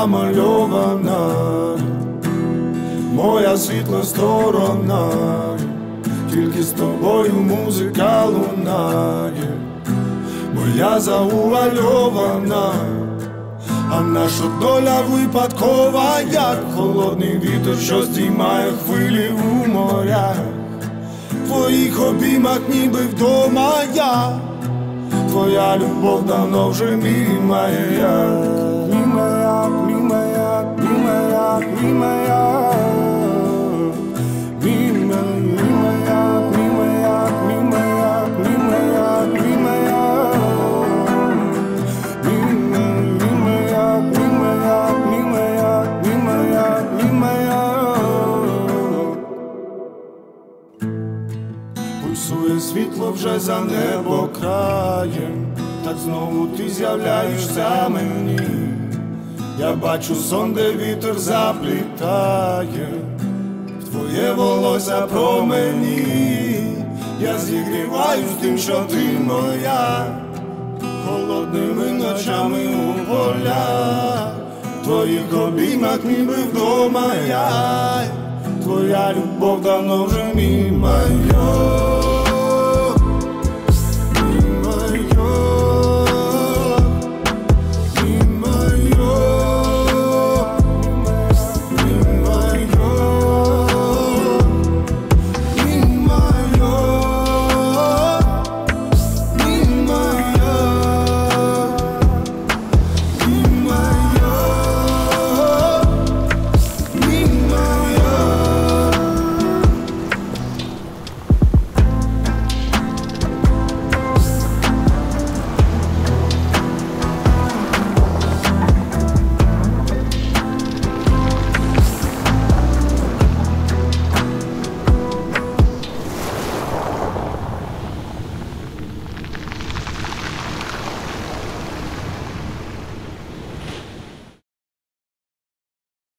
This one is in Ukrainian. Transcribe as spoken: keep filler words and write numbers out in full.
намальована, моя світла сторона, тільки з тобою музика лунає, бо я заувальована, а наша доля випадкова, як холодний вітер, що здіймає хвилі у морях. В твоїх обіймах ніби вдома я, твоя любов давно вже мій маяк. Мій маяк, мій маяк, мій маяк, мій маяк. Мій маяк, мій маяк, мій маяк, мій маяк, мій маяк. Мій маяк, мій маяк, мій маяк, мій маяк, мій маяк. Пульсує світло вже за небо краєм, так знову ти з'являєшся мені. Я бачу сон, де вітер заплітає твоє волосся промені. Я зігріваюсь тим, що ти моя, холодними ночами у полях. В твоїх обіймах ніби вдома я, твоя любов давно вже мій маяк.